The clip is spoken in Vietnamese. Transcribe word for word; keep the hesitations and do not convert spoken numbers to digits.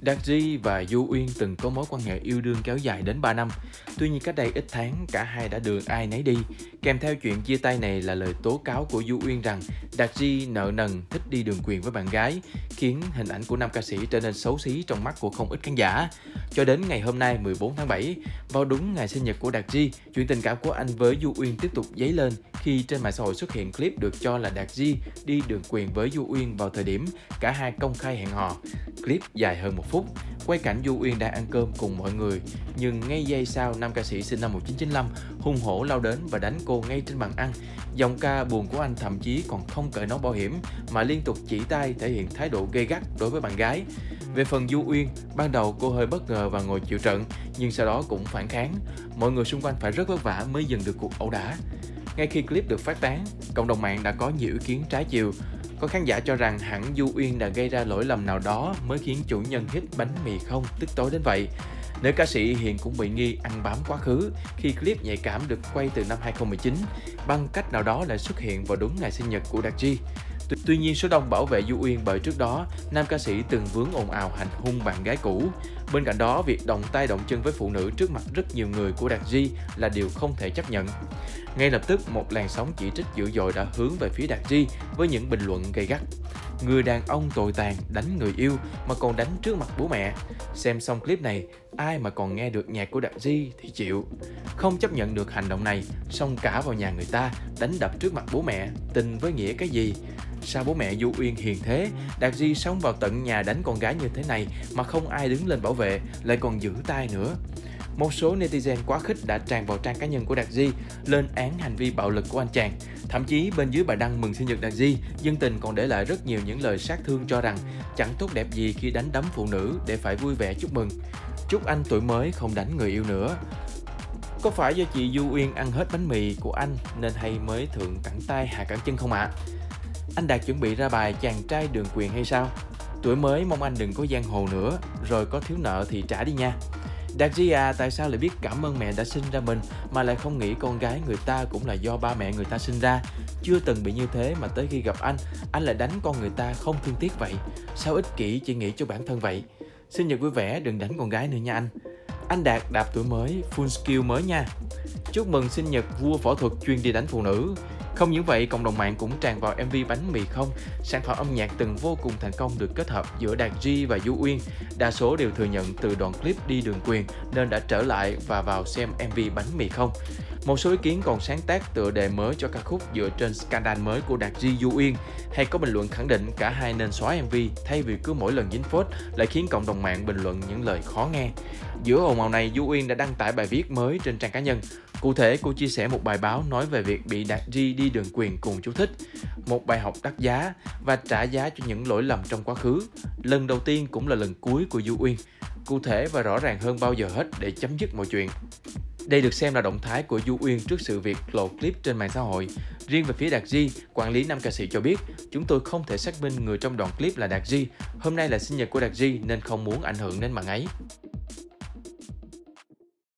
Đạt G và Du Uyên từng có mối quan hệ yêu đương kéo dài đến ba năm. Tuy nhiên cách đây ít tháng, cả hai đã đường ai nấy đi. Kèm theo chuyện chia tay này là lời tố cáo của Du Uyên rằng Đạt G nợ nần, thích đi đường quyền với bạn gái, khiến hình ảnh của nam ca sĩ trở nên xấu xí trong mắt của không ít khán giả. Cho đến ngày hôm nay mười bốn tháng bảy, vào đúng ngày sinh nhật của Đạt G, chuyện tình cảm của anh với Du Uyên tiếp tục dấy lên khi trên mạng xã hội xuất hiện clip được cho là Đạt G đi đường quyền với Du Uyên vào thời điểm cả hai công khai hẹn hò. Clip dài hơn một phút, quay cảnh Du Uyên đang ăn cơm cùng mọi người, nhưng ngay giây sau nam ca sĩ sinh năm một nghìn chín trăm chín mươi lăm hung hổ lao đến và đánh cô ngay trên bàn ăn. Giọng ca buồn của anh thậm chí còn không cởi nón bảo hiểm mà liên tục chỉ tay thể hiện thái độ gay gắt đối với bạn gái. Về phần Du Uyên, ban đầu cô hơi bất ngờ và ngồi chịu trận, nhưng sau đó cũng phản kháng. Mọi người xung quanh phải rất vất vả mới dừng được cuộc ẩu đả. Ngay khi clip được phát tán, cộng đồng mạng đã có nhiều ý kiến trái chiều. Có khán giả cho rằng hẳn Du Uyên đã gây ra lỗi lầm nào đó mới khiến chủ nhân hit Bánh Mì Không tức tối đến vậy. Nữ ca sĩ hiện cũng bị nghi ăn bám quá khứ khi clip nhạy cảm được quay từ năm hai nghìn không trăm mười chín, bằng cách nào đó lại xuất hiện vào đúng ngày sinh nhật của Đạt G. Tuy nhiên số đông bảo vệ Du Uyên bởi trước đó, nam ca sĩ từng vướng ồn ào hành hung bạn gái cũ. Bên cạnh đó, việc động tay động chân với phụ nữ trước mặt rất nhiều người của Đạt G là điều không thể chấp nhận. Ngay lập tức, một làn sóng chỉ trích dữ dội đã hướng về phía Đạt G với những bình luận gay gắt. Người đàn ông tồi tàn đánh người yêu mà còn đánh trước mặt bố mẹ. Xem xong clip này, ai mà còn nghe được nhạc của Đạt G thì chịu. Không chấp nhận được hành động này, xông cả vào nhà người ta, đánh đập trước mặt bố mẹ, tình với nghĩa cái gì? Sao bố mẹ Du Uyên hiền thế, Đạt G xông vào tận nhà đánh con gái như thế này mà không ai đứng lên bảo vệ, lại còn giữ tay nữa. Một số netizen quá khích đã tràn vào trang cá nhân của Đạt G, lên án hành vi bạo lực của anh chàng. Thậm chí bên dưới bài đăng mừng sinh nhật Đạt G, dân tình còn để lại rất nhiều những lời sát thương cho rằng chẳng tốt đẹp gì khi đánh đấm phụ nữ để phải vui vẻ chúc mừng. Chúc anh tuổi mới không đánh người yêu nữa. Có phải do chị Du Uyên ăn hết bánh mì của anh nên hay mới thượng cẳng tay hạ cẳng chân không ạ? À? Anh Đạt chuẩn bị ra bài chàng trai đường quyền hay sao? Tuổi mới mong anh đừng có giang hồ nữa, rồi có thiếu nợ thì trả đi nha. Đạt G à, tại sao lại biết cảm ơn mẹ đã sinh ra mình mà lại không nghĩ con gái người ta cũng là do ba mẹ người ta sinh ra? Chưa từng bị như thế mà tới khi gặp anh, anh lại đánh con người ta không thương tiếc vậy. Sao ích kỷ chỉ nghĩ cho bản thân vậy? Sinh nhật vui vẻ, đừng đánh con gái nữa nha anh. Anh Đạt đạp tuổi mới, full skill mới nha. Chúc mừng sinh nhật vua võ thuật chuyên đi đánh phụ nữ. Không những vậy, cộng đồng mạng cũng tràn vào em vê Bánh Mì Không, sản phẩm âm nhạc từng vô cùng thành công được kết hợp giữa Đạt G và Du Uyên. Đa số đều thừa nhận từ đoạn clip đi đường quyền nên đã trở lại và vào xem em vê Bánh Mì Không. Một số ý kiến còn sáng tác tựa đề mới cho ca khúc dựa trên scandal mới của Đạt G Du Uyên, hay có bình luận khẳng định cả hai nên xóa em vê thay vì cứ mỗi lần dính phốt lại khiến cộng đồng mạng bình luận những lời khó nghe. Giữa ồn ào này, Du Uyên đã đăng tải bài viết mới trên trang cá nhân. Cụ thể, cô chia sẻ một bài báo nói về việc bị Đạt G đi đường quyền cùng chú thích, một bài học đắt giá và trả giá cho những lỗi lầm trong quá khứ. Lần đầu tiên cũng là lần cuối của Du Uyên, cụ thể và rõ ràng hơn bao giờ hết để chấm dứt mọi chuyện. Đây được xem là động thái của Du Uyên trước sự việc lộ clip trên mạng xã hội. Riêng về phía Đạt G, quản lý nam ca sĩ cho biết, chúng tôi không thể xác minh người trong đoạn clip là Đạt G. Hôm nay là sinh nhật của Đạt G nên không muốn ảnh hưởng đến bạn ấy.